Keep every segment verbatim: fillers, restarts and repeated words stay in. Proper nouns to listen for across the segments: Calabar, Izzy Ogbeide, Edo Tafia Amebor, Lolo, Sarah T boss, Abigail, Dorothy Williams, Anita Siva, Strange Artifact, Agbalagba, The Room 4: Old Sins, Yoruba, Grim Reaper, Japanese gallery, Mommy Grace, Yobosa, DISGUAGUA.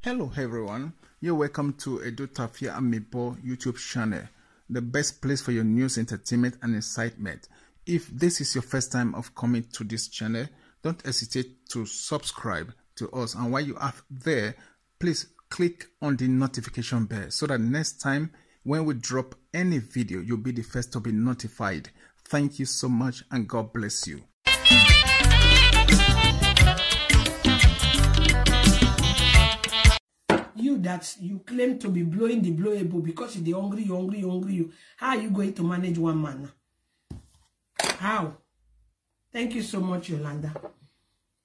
Hello everyone, you're welcome to Edo Tafia Amebor YouTube channel, the best place for your news, entertainment and excitement. If this is your first time of coming to this channel, don't hesitate to subscribe to us, and while you are there, please click on the notification bell so that next time when we drop any video, you'll be the first to be notified. Thank you so much and God bless you. You that you claim to be blowing the blowable because they hungry, you hungry, you hungry, you. How are you going to manage one man? How? Thank you so much, Yolanda.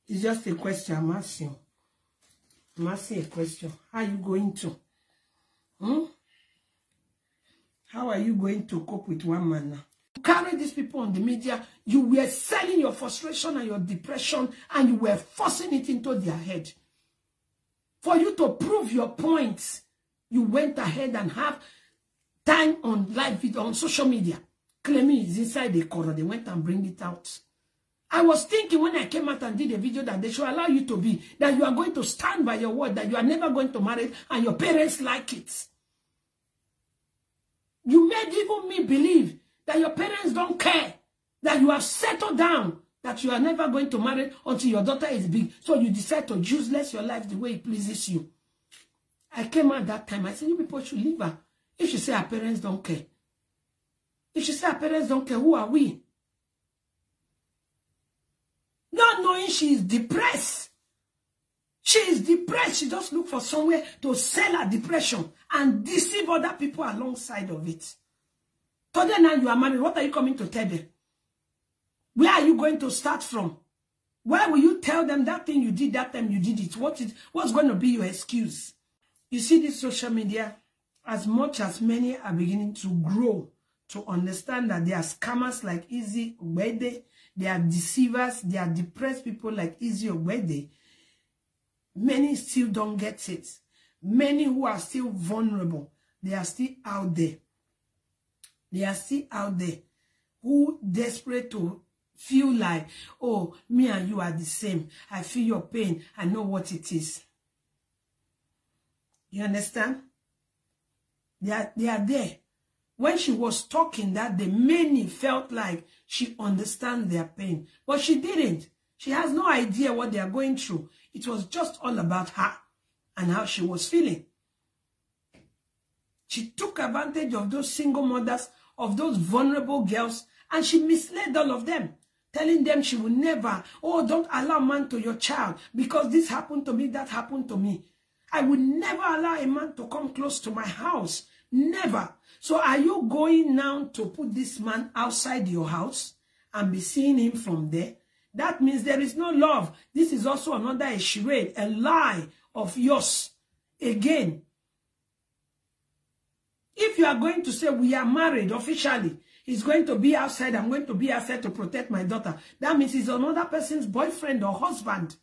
It's just a question I'm asking. I'm asking a question. How are you going to? Hmm? How are you going to cope with one man now? You carry these people on the media. You were selling your frustration and your depression, and you were forcing it into their head. For you to prove your points, you went ahead and have time on live video, on social media, claiming it's inside the corner. They went and bring it out. I was thinking when I came out and did a video that they should allow you to be, that you are going to stand by your word, that you are never going to marry, and your parents like it. You made even me believe that your parents don't care, that you have settled down, that you are never going to marry until your daughter is big. So you decide to useless your life the way it pleases you. I came out that time. I said, you people should leave her. If she say her parents don't care. If she say her parents don't care, who are we? Not knowing she is depressed. She is depressed. She just look for somewhere to sell her depression and deceive other people alongside of it. Today now you are married. What are you coming to tell them? Where are you going to start from? Why will you tell them that thing you did, that time you did it? What is, what's going to be your excuse? You see, this social media, as much as many are beginning to grow, to understand that there are scammers like Izzy Ogbeide, there are deceivers, there are depressed people like Izzy Ogbeide, many still don't get it. Many who are still vulnerable, they are still out there. They are still out there, who desperate to feel like, oh, me and you are the same. I feel your pain. I know what it is. You understand? They are, they are there. When she was talking that day, many felt like she understands their pain. But she didn't. She has no idea what they are going through. It was just all about her and how she was feeling. She took advantage of those single mothers, of those vulnerable girls, and she misled all of them, telling them she will never, oh, don't allow man to your child because this happened to me, that happened to me. I would never allow a man to come close to my house. Never. So are you going now to put this man outside your house and be seeing him from there? That means there is no love. This is also another charade, a lie of yours. Again, if you are going to say we are married officially, he's going to be outside. I'm going to be outside to protect my daughter. That means he's another person's boyfriend or husband.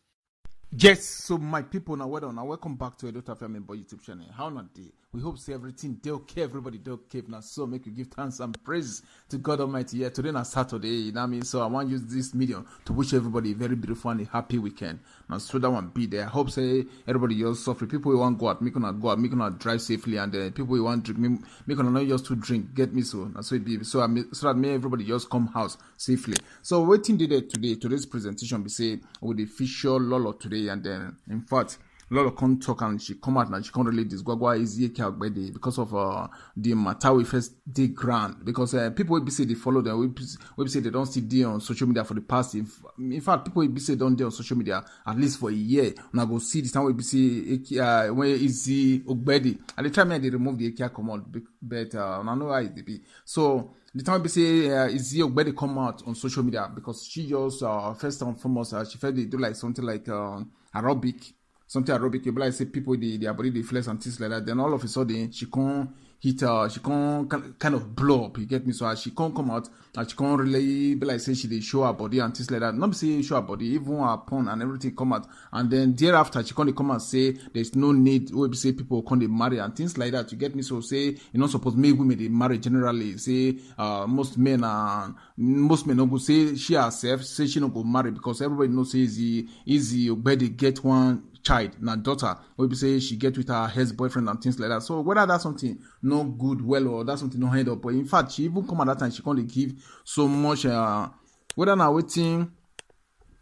Yes, so my people, now well done. Now welcome back to Edo Tafia Amebor YouTube channel. How not they? We hope see everything they okay, everybody they okay. Now so make you give thanks and praise to God Almighty. Yeah, today is Saturday, you know what I mean? So I want to use this medium to wish everybody a very beautiful and a happy weekend. Now so that one be there. I hope say everybody you're suffering. People who want to go out, make them go out, make them drive safely, and uh, people who want to drink, make them not just to drink. Get me so now so it be so I mean, so that may everybody just come house safely. So waiting today today today's presentation be say with the official Lolo today. And then, in fact, Lolo can't talk and she come out and she can't really DISGUAGUA Izzy Ogbeide because of uh, the matter we first dig ground. Because uh, people will be say they follow them, will be say they don't see D on social media for the past. If, in fact, people will be say don't D on social media at least for a year. And I go see this time we be say uh, when Izzy Ogbeide and they try me they remove the Ekia come out, but uh, I know how it be. So the time we say uh, Izzy Ogbeide come out on social media because she just uh, first and foremost uh, she felt they do like something like uh, aerobic. Something aerobic, you like say people they their body they flex and things like that. Then all of a sudden she can't hit her, she can't kind of blow up. You get me? So as she can't come out, and she can't really be like say she they show her body and things like that. Not say show her body, even her porn and everything come out. And then thereafter she can't come and say there's no need. We say people can't marry and things like that. You get me? So say you know suppose maybe women they marry generally. Say uh, most men and uh, most men don't go say she herself say she don't go marry because everybody knows say Izzy Ogbeide get one child, na daughter, or people say she get with her ex-boyfriend and things like that. So whether that's something no good, well, or that's something no hand up, but in fact, she even come at that time, she can't give so much, uh, whether now waiting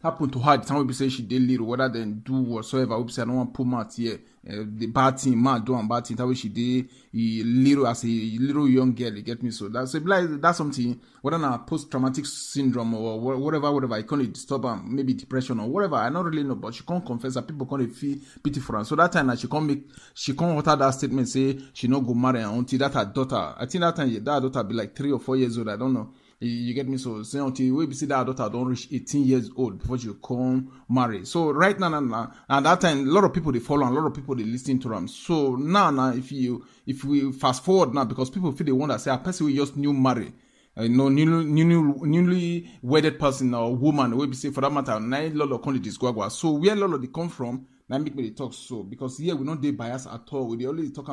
happen to her, the time we say she did little, whether they do whatsoever, we say I don't want to put mouth here. Uh, the bad thing, man, do and bad thing. That way she did little as a little young girl, you get me? So that's like that's something, whether not post-traumatic syndrome or whatever, whatever, I call it disturbance, maybe depression or whatever, I don't really know, but she can't confess that people can't feel pity for her. So that time that she can't make, she can't utter that statement, say she not go marry her auntie, that her daughter, I think that time that daughter be like three or four years old, I don't know. You get me? So say until we see that daughter don't reach eighteen years old before you come marry. So right now, now, now at that time, a lot of people they follow and a lot of people they listen to them. So now, now if you if we fast forward now, because people feel they want to say a person we just new marry, uh, you know, new new new newly wedded person or woman, we say for that matter, now Lolo come to DISGUAGUA. So where Lolo they come from? Now make me talk so, because here we don't dey bias at all. We only talk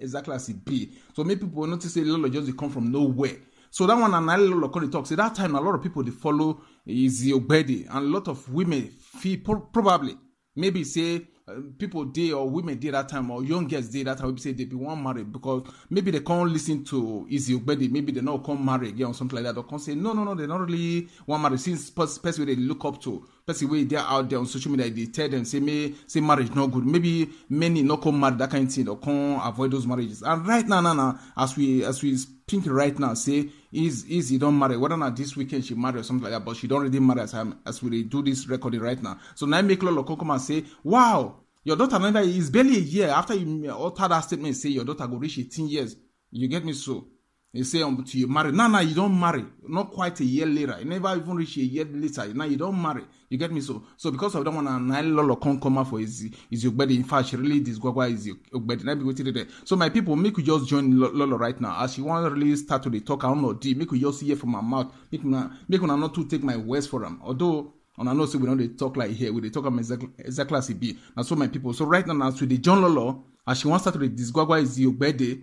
exactly as it be. So many people notice say Lolo just they come from nowhere. So that one and I Lolo come talk. See that time a lot of people they follow Izzy Ogbeide, and a lot of women feel probably maybe say uh, people did or women did that time or young girls did that time. We say they be one married because maybe they can't listen to Izzy Ogbeide. Maybe they not come marry again or something like that. Or can't say no no no they not really one married since person they look up to. Person way they are out there on social media they tell them say may say marriage not good. Maybe many not come marry that kind of thing or can't avoid those marriages. And right now now now as we as we think right now say. Is easy, don't marry. Whether not this weekend she marry or something like that, but she don't really marry as, as we do this recording right now. So now I make Lolo come and say, wow, your daughter Anita is barely a year after you alter that statement, say your daughter go reach eighteen years. You get me so? You say until um, you marry. No, no, you don't marry. Not quite a year later. You never even reach a year later. Now you don't marry. You get me so? So because of that one, and I Lolo can't come out for Izzy Ogbeide. In fact, she really DISGUAGUA Izzy Ogbeide. Now be waiting there. So my people, make you just join Lolo right now. As she want to really start to the talk, I don't know. D, make you just hear from my mouth. Make una, make una not to take my words for them. Although. And I know so we don't they talk like here, we they talk about exactly exactly as it be. Now so my people. So right now, now so the John Lolo, as she wants to start to the DISGUAGUA Izzy Ogbeide.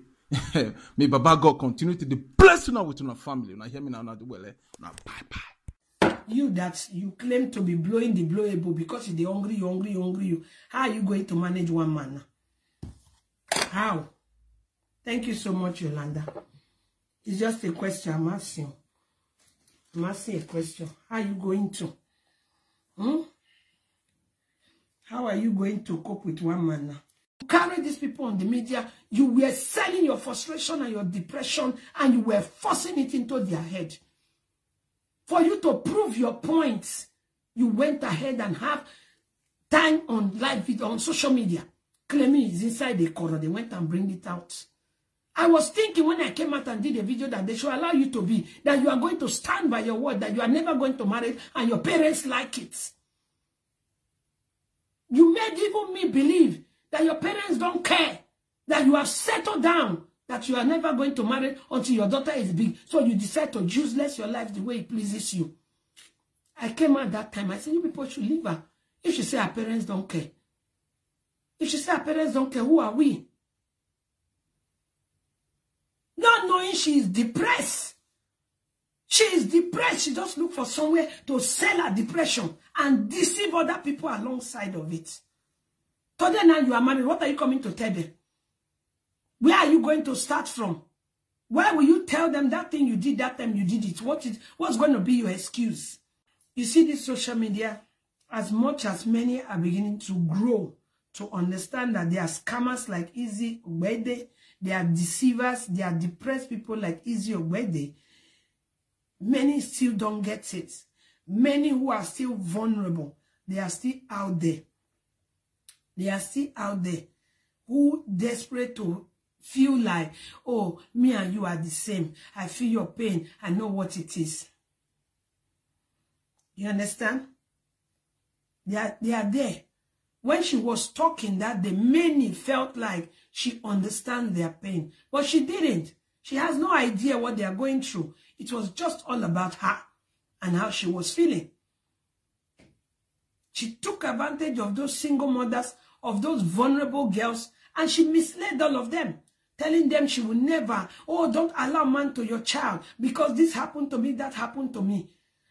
May Baba God continue to bless you now with your family. Now hear me now, now do well. Eh? Now bye bye. You that you claim to be blowing the blowable because you're hungry, you hungry, you hungry. You how are you going to manage one man? How? Thank you so much, Yolanda. It's just a question. I'm asking. I'm asking a question. How are you going to? Hmm? How are you going to cope with one man now? Carry these people on the media, you were selling your frustration and your depression and you were forcing it into their head. For you to prove your points, you went ahead and have time on live video, on social media, claiming it's inside the corner. They went and bring it out. I was thinking when I came out and did a video that they should allow you to be, that you are going to stand by your word, that you are never going to marry and your parents like it. You made even me believe that your parents don't care, that you have settled down, that you are never going to marry until your daughter is big. So you decide to useless your life the way it pleases you. I came out that time. I said, you people should leave her. If she say her parents don't care. If she say her parents don't care, who are we? Not knowing she is depressed. She is depressed. She just look for somewhere to sell her depression and deceive other people alongside of it. So then now you are married. What are you coming to tell them? Where are you going to start from? Why will you tell them that thing you did, that time you did it? What is, what's going to be your excuse? You see this social media, as much as many are beginning to grow, to understand that there are scammers like Izzy Ogbeide, there are deceivers, there are depressed people like Izzy Ogbeide, many still don't get it. Many who are still vulnerable, they are still out there. They are still out there who desperate to feel like, oh, me and you are the same. I feel your pain. I know what it is. You understand? They are, they are there. When she was talking that day, many felt like she understands their pain. But she didn't. She has no idea what they are going through. It was just all about her and how she was feeling. She took advantage of those single mothers, of those vulnerable girls, and she misled all of them, telling them she will never, oh, don't allow man to your child, because this happened to me, that happened to me.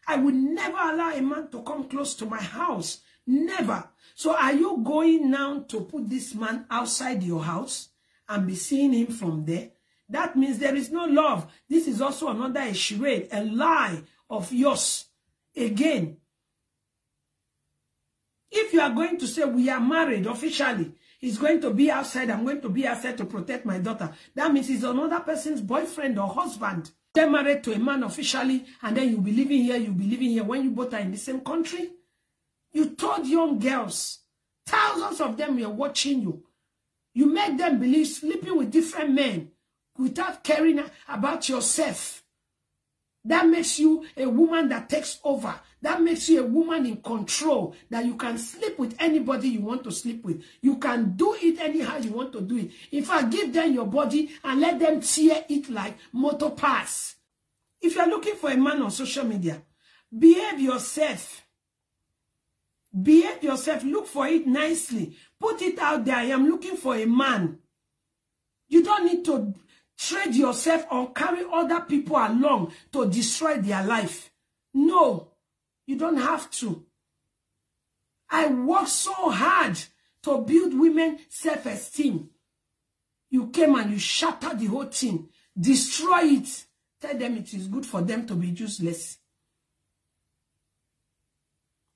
I will never allow a man to come close to my house. Never. So are you going now to put this man outside your house and be seeing him from there? That means there is no love. This is also another charade, a lie of yours. Again, if you are going to say we are married officially, he's going to be outside, I'm going to be outside to protect my daughter. That means he's another person's boyfriend or husband. They're married to a man officially, and then you'll be living here, you'll be living here when you both are in the same country. You told young girls, thousands of them were watching you. You make them believe sleeping with different men without caring about yourself. That makes you a woman that takes over. That makes you a woman in control, that you can sleep with anybody you want to sleep with. You can do it anyhow you want to do it. In fact, give them your body and let them tear it like motor parts. If you are looking for a man on social media, behave yourself. Behave yourself. Look for it nicely. Put it out there. I am looking for a man. You don't need to trade yourself or carry other people along to destroy their life. No. You don't have to. I worked so hard to build women's self-esteem. You came and you shattered the whole thing. Destroy it. Tell them it is good for them to be useless.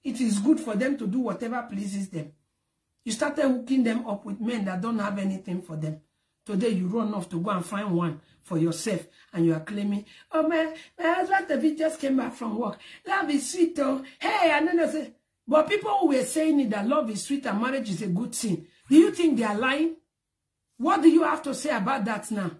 It is good for them to do whatever pleases them. You started hooking them up with men that don't have anything for them. Today you run off to go and find one for yourself, and you are claiming, oh man, my husband David just came back from work. Love is sweet, oh. Hey, I don't know. But people who were saying it, that love is sweet and marriage is a good thing, do you think they are lying? What do you have to say about that now?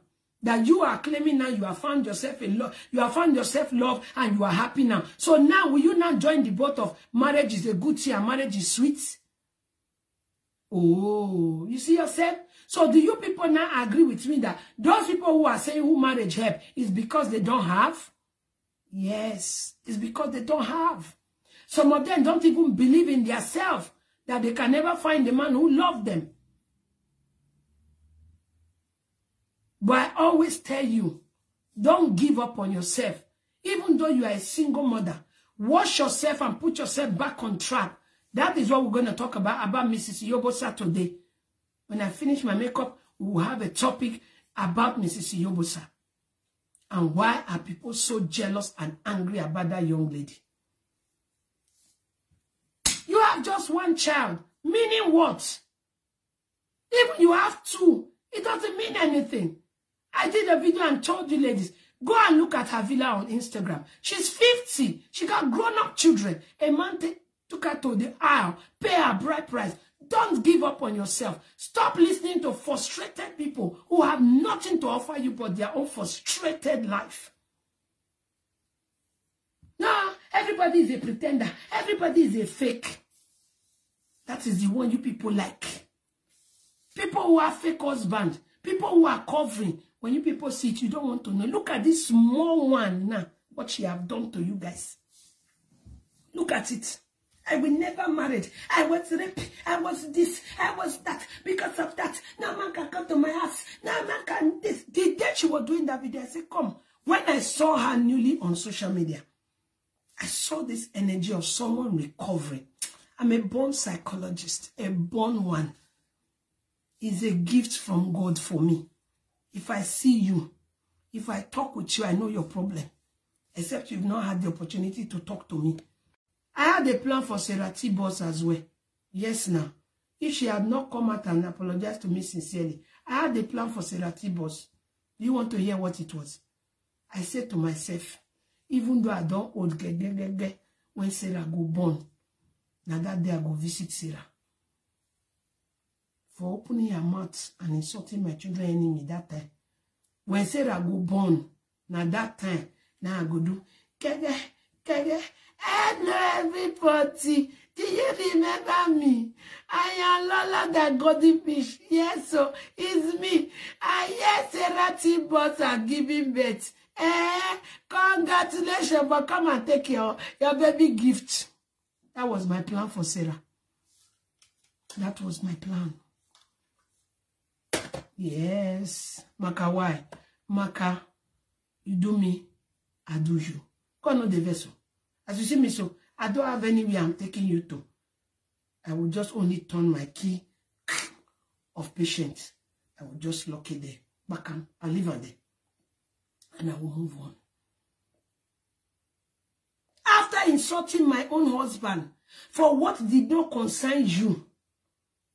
That you are claiming now you have found yourself in love, you have found yourself love, and you are happy now. So now will you not join the boat of marriage is a good thing and marriage is sweet? Oh, you see yourself? So do you people now agree with me that those people who are saying who marriage help is because they don't have? Yes, it's because they don't have. Some of them don't even believe in their self, that they can never find a man who loves them. But I always tell you, don't give up on yourself. Even though you are a single mother, wash yourself and put yourself back on track. That is what we're going to talk about, about Missus Yobosa today. When I finish my makeup, we will have a topic about Missus Yobosa. And why are people so jealous and angry about that young lady? You have just one child. Meaning what? Even you have two, it doesn't mean anything. I did a video and told you ladies, go and look at her villa on Instagram. She's fifty. She got grown-up children. A man took her to the aisle, pay her bride price. Don't give up on yourself. Stop listening to frustrated people who have nothing to offer you but their own frustrated life. Nah, everybody is a pretender. Everybody is a fake. That is the one you people like. People who are fake husbands. People who are covering. When you people see it, you don't want to know. Look at this small one now. What she have done to you guys. Look at it. I will never marry. I was raped. I was this. I was that. Because of that, no man can come to my house. No man can this. The day she was doing that video, I said, come. When I saw her newly on social media, I saw this energy of someone recovering. I'm a born psychologist, a born one. It's a gift from God for me. If I see you, if I talk with you, I know your problem. Except you've not had the opportunity to talk to me. I had a plan for Sarah T boss as well. Yes, now. If she had not come out and apologized to me sincerely, I had a plan for Sarah T boss. Do you want to hear what it was? I said to myself, even though I don't old get, get, get, get, when Sarah go born, now that day I go visit Sarah. For opening her mouth and insulting my children enemy that time. When Sarah go born, now that time, now I go do, get, get, get, get. I know everybody. Do you remember me? I am Lolo the golden fish. Yes, so it's me. I yes, Sarah T boss are giving birth. Eh, congratulations, but come and take your, your baby gift. That was my plan for Sarah. That was my plan. Yes, Makawai. Maka, you do me, I do you. Kono de vessel. As you see me, so I don't have anywhere I'm taking you to. I will just only turn my key of patience. I will just lock it there, back up, and leave her there. And I will move on. After insulting my own husband for what did not concern you,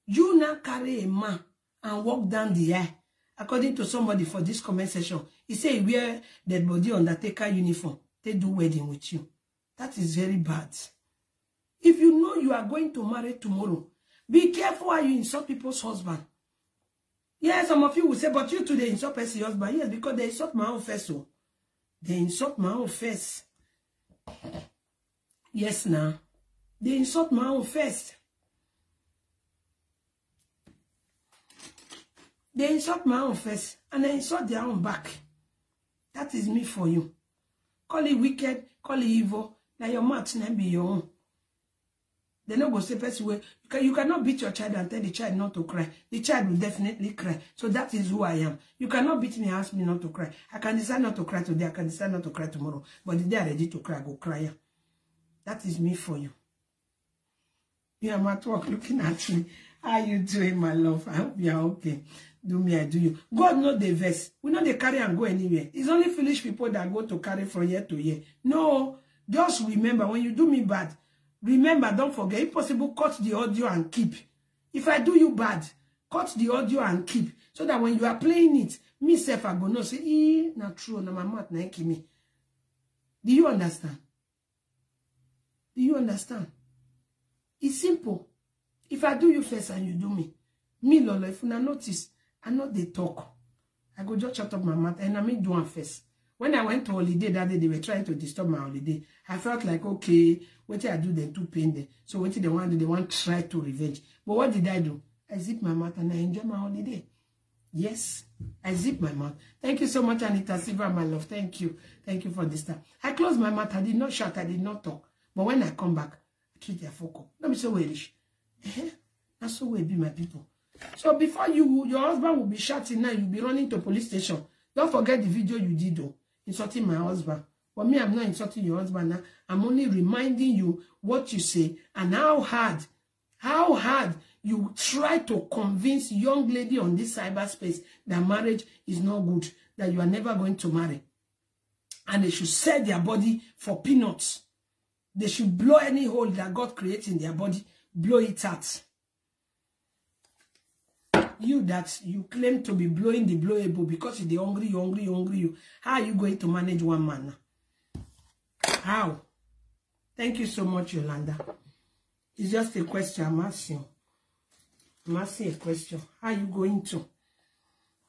you now carry a man and walk down the aisle. According to somebody for this comment section, he said he wear dead body undertaker uniform. They do wedding with you. That is very bad. If you know you are going to marry tomorrow, be careful how you insult people's husband. Yes, some of you will say, but you today insult person's husband. Yes, because they insult my own face. So they insult my own face. Yes, now. They insult my own face. They insult my own face and they insult their own back. That is me for you. Call it wicked, call it evil. Now your mouth now be your own. They no go say person way. You can, you cannot beat your child and tell the child not to cry. The child will definitely cry. So that is who I am. You cannot beat me and ask me not to cry. I can decide not to cry today. I can decide not to cry tomorrow. But the day I'm ready to cry, I go cry. That is me for you. You are at work looking at me. How you doing, my love? I hope you are okay. Do me, I do you. God know the verse. We know they carry and go anywhere. It's only foolish people that go to carry from year to year. No, just remember, when you do me bad, remember, don't forget. If possible, cut the audio and keep. If I do you bad, cut the audio and keep. So that when you are playing it, myself, I go no say, eh, not true, no, my mouth, na kill me. Do you understand? Do you understand? It's simple. If I do you first and you do me, me, Lolo, if you notice, I know they talk. I go just shut up my mouth and I mean do one first. When I went to holiday that day, they were trying to disturb my holiday. I felt like, okay, what did I do? They too pain them. So what did they want to do? They want to try to revenge. But what did I do? I zip my mouth and I enjoy my holiday. Yes, I zip my mouth. Thank you so much, Anita Siva, my love. Thank you. Thank you for this time. I closed my mouth. I did not shout. I did not talk. But when I come back, I treat their folk up. Let me say Welsh. That's so will be my people. So before you, your husband will be shouting now, you'll be running to police station. Don't forget the video you did though, insulting my husband. But me, I'm not insulting your husband now. I'm only reminding you what you say and how hard, how hard you try to convince young lady on this cyberspace that marriage is not good, that you are never going to marry. And they should sell their body for peanuts. They should blow any hole that God creates in their body, blow it out. You that you claim to be blowing the blowable because you're hungry, you're hungry, you're hungry. You. How are you going to manage one man? How? Thank you so much, Yolanda. It's just a question I'm asking. I'm asking a question. How are you going to?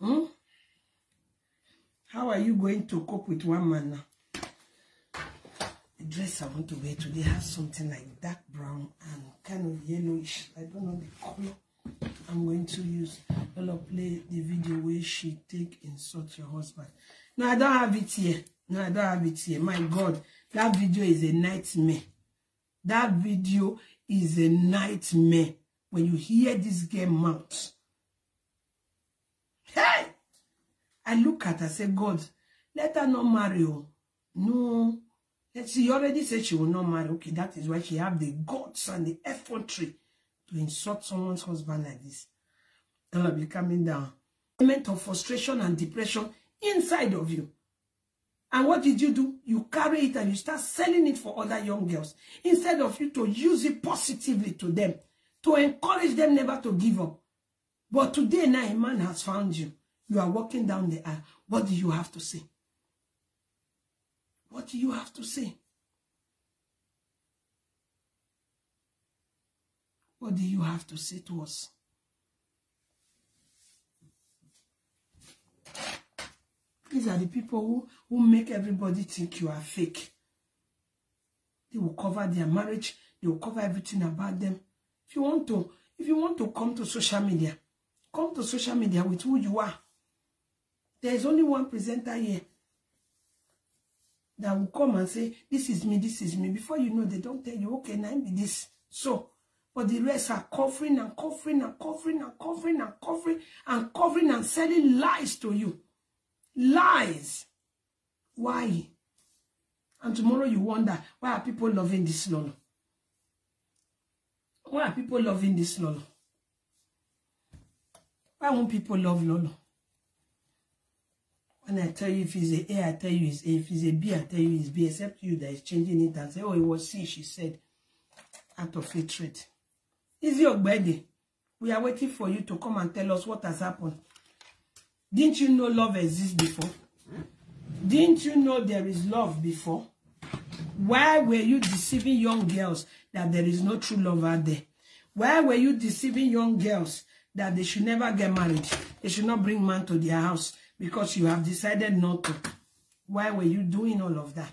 Hmm? How are you going to cope with one man now? The dress I want to wear today has something like dark brown and kind of yellowish. I don't know the color. I'm going to use Lolo play the video where she take insult your husband. No, I don't have it here. No, I don't have it here. My God, that video is a nightmare. That video is a nightmare. When you hear this girl mouth, hey, I look at her, say, God, let her not marry. No, let's see. You already said she will not marry. Okay, that is why she have the guts and the effrontery to insult someone's husband like this. That'll be coming down. Element of frustration and depression inside of you. And what did you do? You carry it and you start selling it for other young girls. Instead of you to use it positively to them, to encourage them never to give up. But today now a man has found you. You are walking down the aisle. What do you have to say? What do you have to say? What do you have to say to us? These are the people who, who make everybody think you are fake. They will cover their marriage. They will cover everything about them. If you want to, if you want to come to social media, come to social media with who you are. There is only one presenter here that will come and say, this is me, this is me. Before you know, they don't tell you, okay, now be this. So, but the rest are covering and covering and covering and covering and covering and covering and selling lies to you. Lies. Why? And tomorrow you wonder, why are people loving this Lolo? Why are people loving this Lolo? Why won't people love Lolo? When I tell you if it's an A, I tell you it's A. If it's a B, I tell you it's B. Except you that is changing it and say, oh, it was C, she said, out of hatred. Izzy Ogbeide, we are waiting for you to come and tell us what has happened. Didn't you know love exists before? Didn't you know there is love before? Why were you deceiving young girls that there is no true love out there? Why were you deceiving young girls that they should never get married? They should not bring man to their house because you have decided not to. Why were you doing all of that?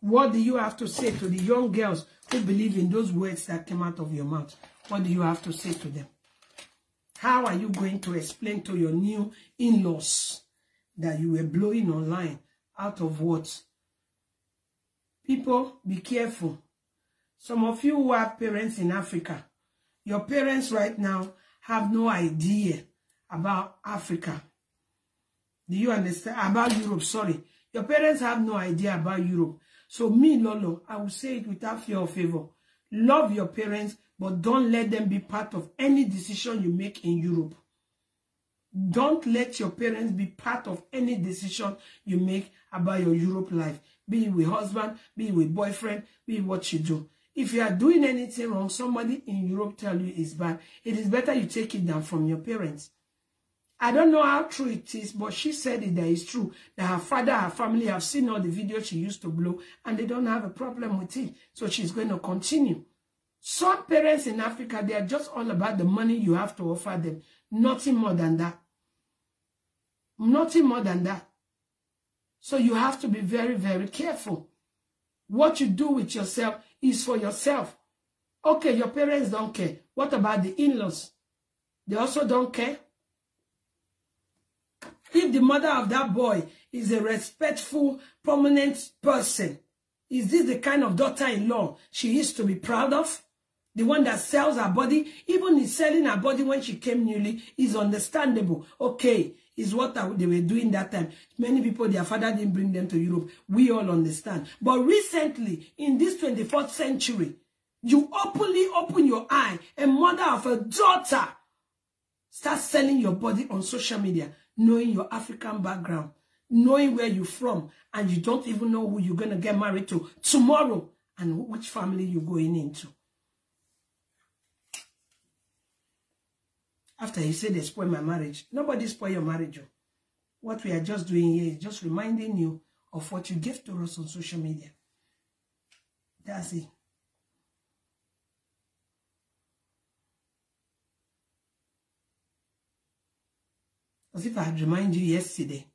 What do you have to say to the young girls who believe in those words that came out of your mouth? What do you have to say to them? How are you going to explain to your new in-laws that you were blowing online out of what? People, be careful. Some of you who have parents in Africa, your parents right now have no idea about Africa. Do you understand? About Europe, sorry. Your parents have no idea about Europe. So me, Lolo, I will say it without fear or favor. Love your parents, but don't let them be part of any decision you make in Europe. Don't let your parents be part of any decision you make about your Europe life. Be it with husband, be it with boyfriend, be it what you do. If you are doing anything wrong, somebody in Europe tell you it's bad. It is better you take it down from your parents. I don't know how true it is, but she said it that it's true. That her father, her family have seen all the videos she used to blow and they don't have a problem with it. So she's going to continue. Some parents in Africa, they are just all about the money you have to offer them. Nothing more than that. Nothing more than that. So you have to be very, very careful. What you do with yourself is for yourself. Okay, your parents don't care. What about the in-laws? They also don't care. If the mother of that boy is a respectful, prominent person, is this the kind of daughter-in-law she is to be proud of? The one that sells her body, even in selling her body when she came newly, is understandable. Okay, is what they were doing that time. Many people, their father didn't bring them to Europe. We all understand. But recently, in this twenty-first century, you openly open your eye, a mother of a daughter starts selling your body on social media. Knowing your African background, knowing where you're from, and you don't even know who you're going to get married to tomorrow and which family you're going into. After he said they spoil my marriage, nobody spoil your marriage. What we are just doing here is just reminding you of what you gave to us on social media. That's it. As if I had reminded you yesterday,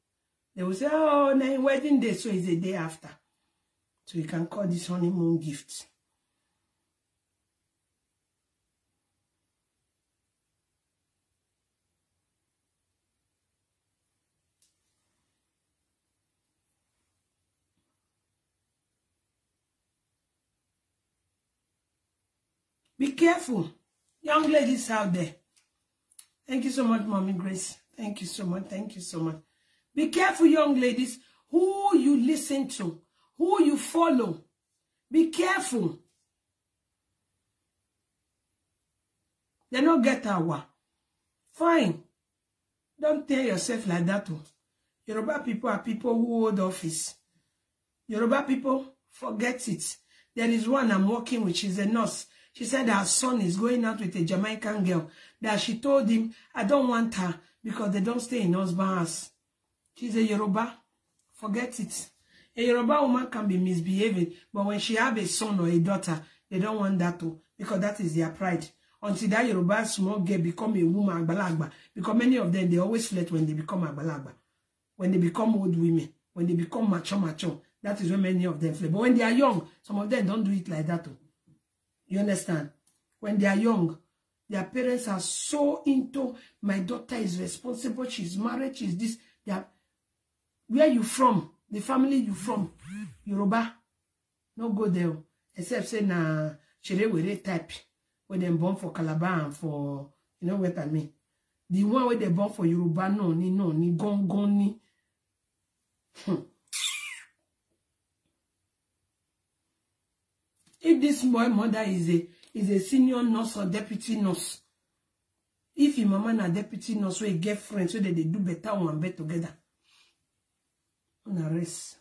they will say, oh, now wedding day, so it's a day after. So you can call this honeymoon gift. Be careful, young ladies out there. Thank you so much, Mommy Grace. Thank you so much. Thank you so much. Be careful, young ladies, who you listen to, who you follow. Be careful. They don't get our. Fine. Don't tell yourself like that. Too. Yoruba people are people who hold office. Yoruba people, forget it. There is one I'm working with. She's a nurse. She said her son is going out with a Jamaican girl. That she told him, I don't want her. Because they don't stay in husband's house. She's a Yoruba. Forget it. A Yoruba woman can be misbehaving, but when she have a son or a daughter, they don't want that to, because that is their pride. Until that Yoruba small girl become a woman, agbalagba, because many of them, they always flirt when they become agbalagba. When they become old women, when they become macho macho, that is when many of them flirt. But when they are young, some of them don't do it like that too. You understand? When they are young, their parents are so into, my daughter is responsible, she's married, she's this. They are, where you from? The family you from? Yoruba. No go there. Except say na Cherewere type. Where they born for Calabar and for, you know what I mean? The one where they born for Yoruba, no, ni, no, ni, gon, gon, ni. Hmm. If this boy mother is a is a senior nurse or deputy nurse. If your mama and a deputy nurse, we get friends so that they do better one bed together. On a rest.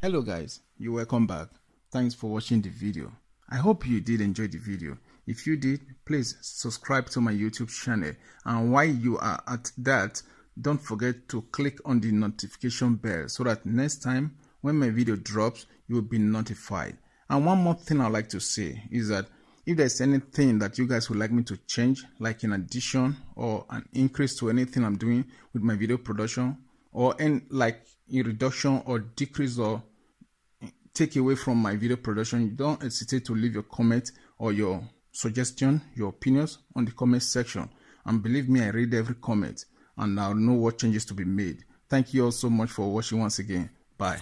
Hello guys, you're welcome back. Thanks for watching the video. I hope you did enjoy the video. If you did, please subscribe to my YouTube channel. And while you are at that, don't forget to click on the notification bell so that next time when my video drops, you will be notified. And one more thing I'd like to say is that if there's anything that you guys would like me to change, like an addition or an increase to anything I'm doing with my video production, or in like a reduction or decrease or take away from my video production, don't hesitate to leave your comment or your suggestion, your opinions on the comment section. And believe me, I read every comment and I'll know what changes to be made. Thank you all so much for watching once again. Bye.